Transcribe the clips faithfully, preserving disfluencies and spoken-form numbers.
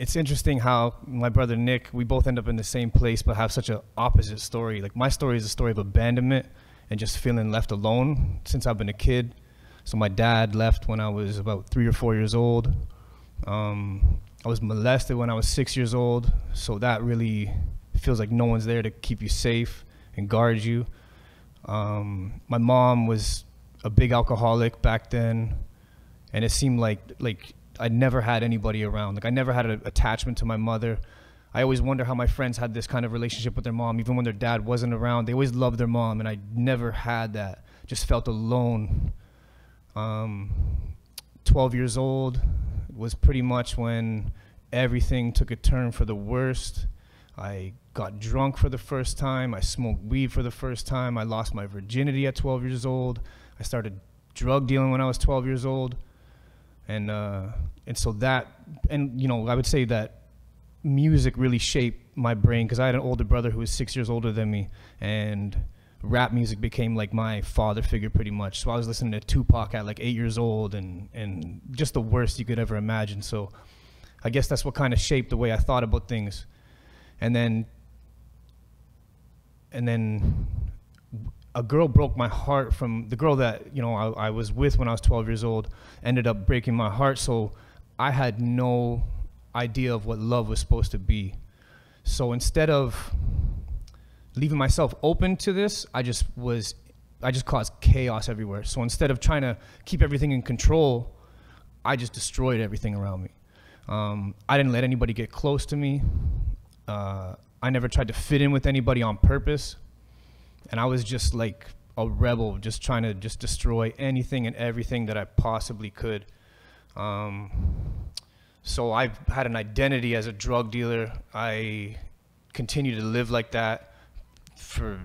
it's interesting how my brother Nick, we both end up in the same place, but have such an opposite story. Like, my story is a story of abandonment and just feeling left alone since I've been a kid. So my dad left when I was about three or four years old. Um, I was molested when I was six years old. So that really feels like no one's there to keep you safe and guard you. Um, my mom was a big alcoholic back then. And it seemed like, like, I never had anybody around. Like, I never had an attachment to my mother. I always wonder how my friends had this kind of relationship with their mom, even when their dad wasn't around. They always loved their mom, and I never had that. Just felt alone. Um, twelve years old was pretty much when everything took a turn for the worst. I got drunk for the first time. I smoked weed for the first time. I lost my virginity at twelve years old. I started drug dealing when I was twelve years old. And, uh, and so that, and, you know, I would say that music really shaped my brain, because I had an older brother who was six years older than me, and rap music became like my father figure pretty much. So I was listening to Tupac at like eight years old, and, and just the worst you could ever imagine. So I guess that's what kind of shaped the way I thought about things. And then, and then a girl broke my heart. From the girl that, you know, I, I was with when I was twelve years old, ended up breaking my heart. So I had no idea of what love was supposed to be. So instead of leaving myself open to this, I just was, I just caused chaos everywhere. So instead of trying to keep everything in control, I just destroyed everything around me. Um, I didn't let anybody get close to me. Uh, I never tried to fit in with anybody on purpose. And I was just like a rebel, just trying to just destroy anything and everything that I possibly could. Um, so I had an identity as a drug dealer. I continued to live like that for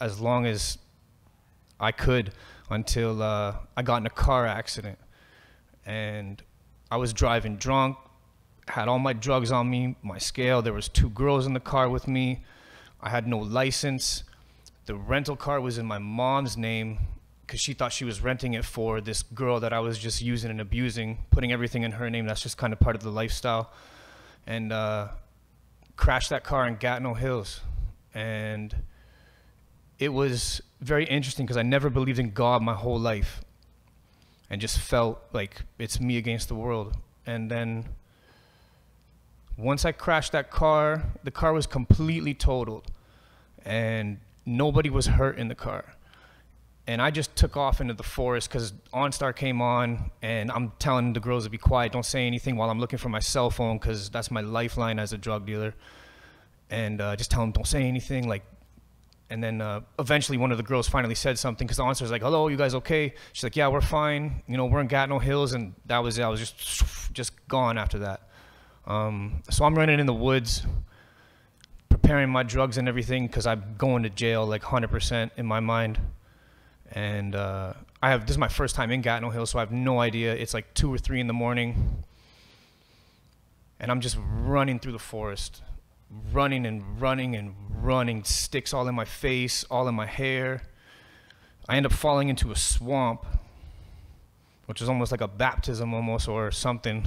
as long as I could, until uh, I got in a car accident. And I was driving drunk, had all my drugs on me, my scale. There was two girls in the car with me. I had no license. The rental car was in my mom's name because she thought she was renting it for this girl that I was just using and abusing, putting everything in her name. That's just kind of part of the lifestyle. And uh, crashed that car in Gatineau Hills. And it was very interesting because I never believed in God my whole life and just felt like it's me against the world. And then once I crashed that car, the car was completely totaled. And nobody was hurt in the car. And I just took off into the forest because OnStar came on, and I'm telling the girls to be quiet, don't say anything, while I'm looking for my cell phone because that's my lifeline as a drug dealer. And uh, just tell them, don't say anything. Like, and then uh, eventually one of the girls finally said something because the OnStar's like, hello, you guys okay? She's like, yeah, we're fine. You know, we're in Gatineau Hills. And that was it. I was just, just gone after that. Um, so I'm running in the woods, preparing my drugs and everything, because I'm going to jail like one hundred percent in my mind. And uh, I have, this is my first time in Gatineau Hills, so I have no idea. It's like two or three in the morning. And I'm just running through the forest, running and running and running, sticks all in my face, all in my hair. I end up falling into a swamp, which is almost like a baptism almost or something.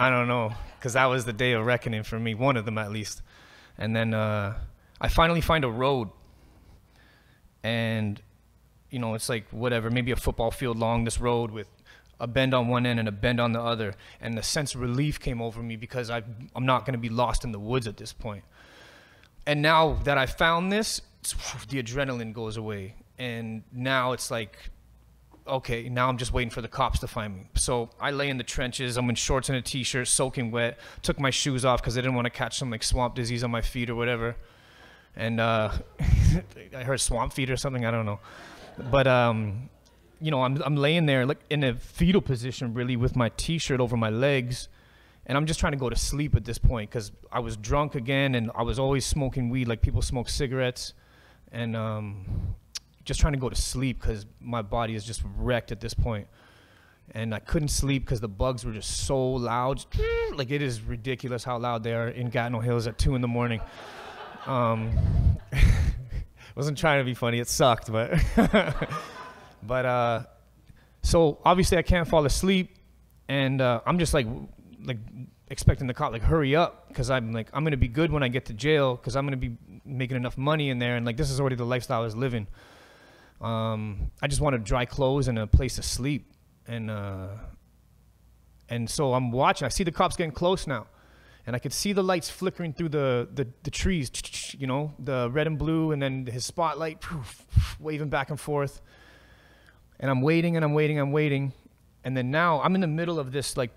I don't know, because that was the day of reckoning for me, one of them at least. And then uh, I finally find a road. And, you know, it's like whatever, maybe a football field long, this road with a bend on one end and a bend on the other. And the sense of relief came over me because I, I'm not going to be lost in the woods at this point. And now that I found this, the adrenaline goes away. And now it's like, okay, now I'm just waiting for the cops to find me. So I lay in the trenches. I'm in shorts and a t-shirt, soaking wet. Took my shoes off because I didn't want to catch some like swamp disease on my feet or whatever. And uh, I heard swamp feet or something. I don't know. But um, you know, I'm I'm laying there like in a fetal position, really, with my t-shirt over my legs, and I'm just trying to go to sleep at this point because I was drunk again and I was always smoking weed like people smoke cigarettes, and. Um, just trying to go to sleep because my body is just wrecked at this point. And I couldn't sleep because the bugs were just so loud. Like, it is ridiculous how loud they are in Gatineau Hills at two in the morning. Um, wasn't trying to be funny, it sucked, but. but uh, so obviously I can't fall asleep, and uh, I'm just like, like expecting the cop, like, hurry up, because I'm like, I'm going to be good when I get to jail, because I'm going to be making enough money in there, and like, this is already the lifestyle I was living. Um, I just wanted dry clothes and a place to sleep. And, uh, and so I'm watching, I see the cops getting close now, and I could see the lights flickering through the, the, the trees, you know, the red and blue, and then his spotlight waving back and forth. And I'm waiting and I'm waiting, I'm waiting. And then now I'm in the middle of this like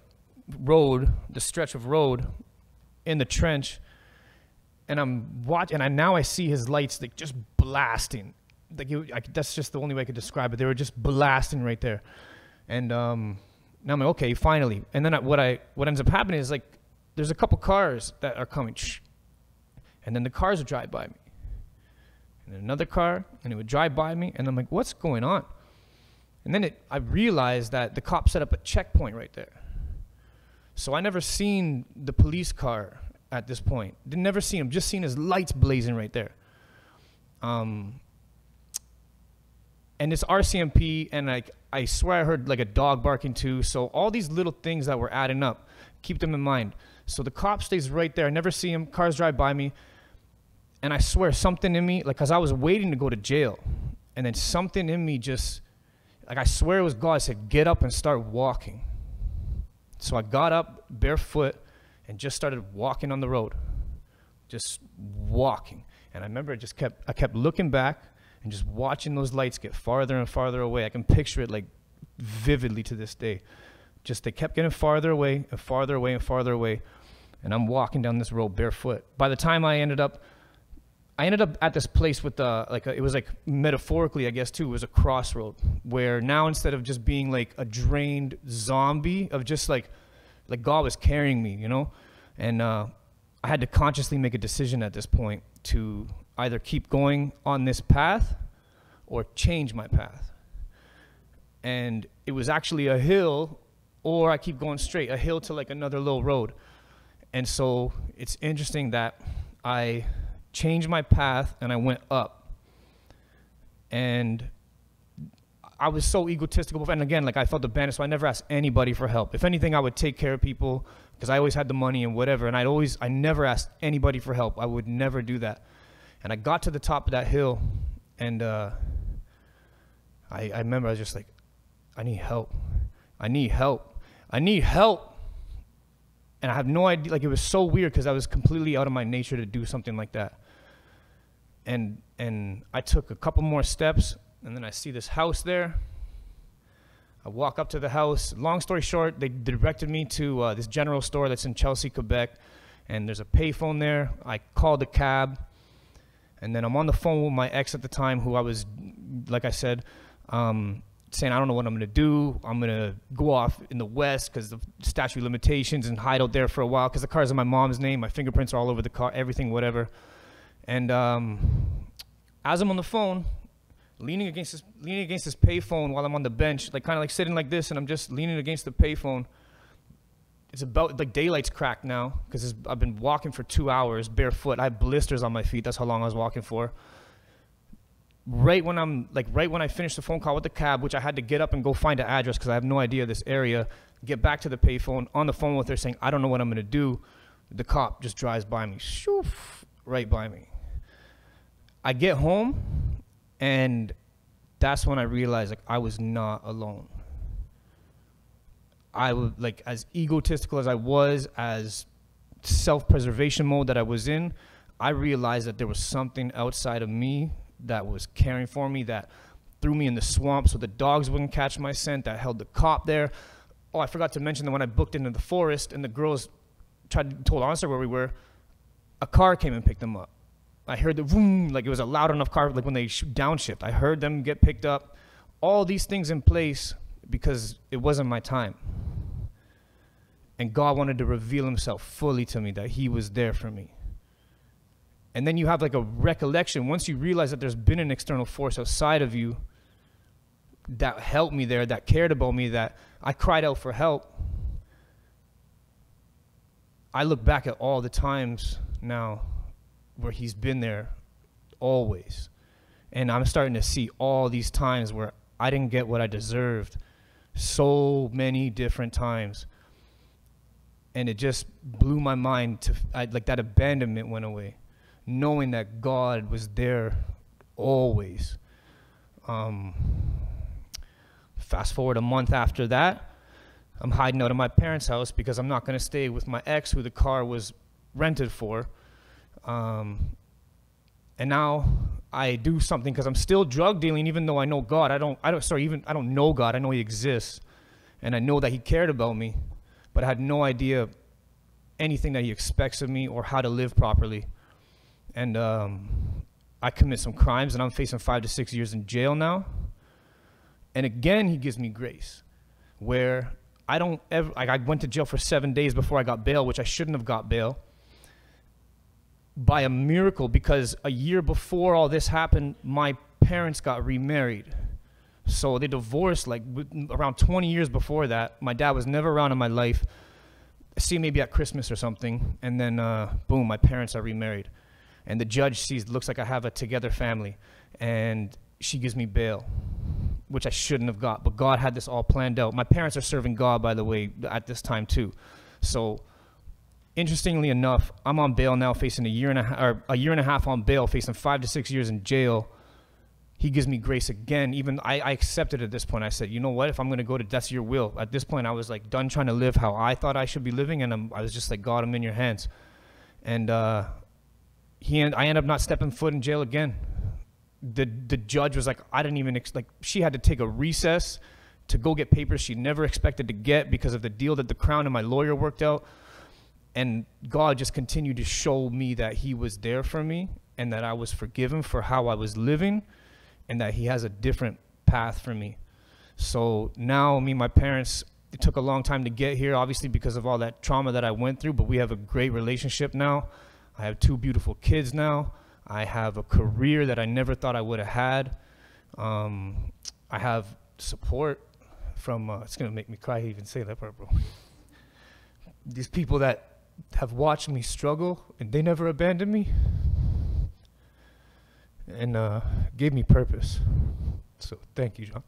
road, the stretch of road in the trench. And I'm watching, and I, now I see his lights like just blasting. Like you, I, that's just the only way I could describe it. They were just blasting right there. And um, now I'm like, okay, finally. And then I, what I, what ends up happening is like, there's a couple cars that are coming. And then the cars would drive by me. And then another car, and it would drive by me. And I'm like, what's going on? And then it, I realized that the cop set up a checkpoint right there. So I never seen the police car at this point. Didn't never see him, just seen his lights blazing right there. Um, and it's R C M P, and I, I swear I heard like a dog barking too. So all these little things that were adding up, keep them in mind. So the cop stays right there. I never see him. Cars drive by me. And I swear something in me, like, because I was waiting to go to jail. And then something in me just... like, I swear it was God. I said, get up and start walking. So I got up barefoot and just started walking on the road, just walking. And I remember I just kept, I kept looking back and just watching those lights get farther and farther away. I can picture it like vividly to this day. Just they kept getting farther away and farther away and farther away. And I'm walking down this road barefoot. By the time I ended up, I ended up at this place with uh, like a, it was like metaphorically, I guess, too, it was a crossroad where now instead of just being like a drained zombie of just like, like God was carrying me, you know, and uh, I had to consciously make a decision at this point to either keep going on this path or change my path. And it was actually a hill, or I keep going straight, a hill to like another little road. And so it's interesting that I... changed my path, and I went up. And I was so egotistical. And again, like, I felt abandoned, so I never asked anybody for help. If anything, I would take care of people because I always had the money and whatever. And I'd always, I never asked anybody for help. I would never do that. And I got to the top of that hill, and uh, I, I remember I was just like, I need help. I need help. I need help. And I have no idea, like, it was so weird because I was completely out of my nature to do something like that. And and I took a couple more steps, and then I see this house there. I walk up to the house. Long story short, they directed me to uh, this general store that's in Chelsea, Quebec. And there's a payphone there. I called a cab. And then I'm on the phone with my ex at the time, who I was, like I said, um, saying, I don't know what I'm going to do. I'm going to go off in the West because of statute of limitations and hide out there for a while because the car's in my mom's name. My fingerprints are all over the car, everything, whatever. And um, as I'm on the phone, leaning against this, leaning against this payphone while I'm on the bench, like kind of like sitting like this, and I'm just leaning against the payphone. It's about, like, daylight's cracked now because I've been walking for two hours barefoot. I have blisters on my feet. That's how long I was walking for. Right when I'm like, right when I finished the phone call with the cab, which I had to get up and go find an address because I have no idea this area, get back to the payphone, on the phone with her saying, I don't know what I'm going to do. The cop just drives by me, shoof, right by me. I get home, and that's when I realized, like, I was not alone. I was, like, as egotistical as I was, as self-preservation mode that I was in, I realized that there was something outside of me that was caring for me, that threw me in the swamp so the dogs wouldn't catch my scent, that held the cop there. Oh, I forgot to mention that when I booked into the forest and the girls tried told OnStar where we were, a car came and picked them up. I heard the vroom, like it was a loud enough car, like when they downshift. I heard them get picked up. All these things in place because it wasn't my time. And God wanted to reveal himself fully to me, that he was there for me. And then you have like a recollection. Once you realize that there's been an external force outside of you that helped me there, that cared about me, that I cried out for help. I look back at all the times now where he's been there always. And I'm starting to see all these times where I didn't get what I deserved so many different times. And it just blew my mind to, I, like that abandonment went away, knowing that God was there always. Um, fast forward a month after that, I'm hiding out of my parents' house because I'm not gonna stay with my ex who the car was rented for. Um, and now I do something because I'm still drug dealing, even though I know God, I don't, I don't, sorry, even, I don't know God, I know he exists. And I know that he cared about me, but I had no idea anything that he expects of me or how to live properly. And um, I commit some crimes and I'm facing five to six years in jail now. And again, he gives me grace where I don't ever, like I went to jail for seven days before I got bail, which I shouldn't have got bail by a miracle, because a year before all this happened, my parents got remarried. So they divorced like around twenty years before that. My dad was never around in my life. See, maybe at Christmas or something. And then uh, boom, my parents are remarried. And the judge sees, looks like I have a together family, and she gives me bail, which I shouldn't have got, but God had this all planned out. My parents are serving God, by the way, at this time too. So interestingly enough, I'm on bail now, facing a year and a half, or a year and a half on bail, facing five to six years in jail. He gives me grace again. Even I, I accepted at this point. I said, you know what, if I'm gonna go to, that's your will. At this point, I was like done trying to live how I thought I should be living, and I'm, I was just like, God, I'm in your hands. And uh, he and I end up not stepping foot in jail again. The the judge was like, I didn't even, ex like she had to take a recess to go get papers she never expected to get because of the deal that the Crown and my lawyer worked out. And God just continued to show me that he was there for me and that I was forgiven for how I was living, and that he has a different path for me. So now me and my parents, it took a long time to get here, obviously because of all that trauma that I went through, but we have a great relationship now. I have two beautiful kids now. I have a career that I never thought I would have had. Um, I have support from, uh, it's gonna make me cry to even say that part, bro. These people that have watched me struggle and they never abandoned me. And uh, gave me purpose. So thank you, John.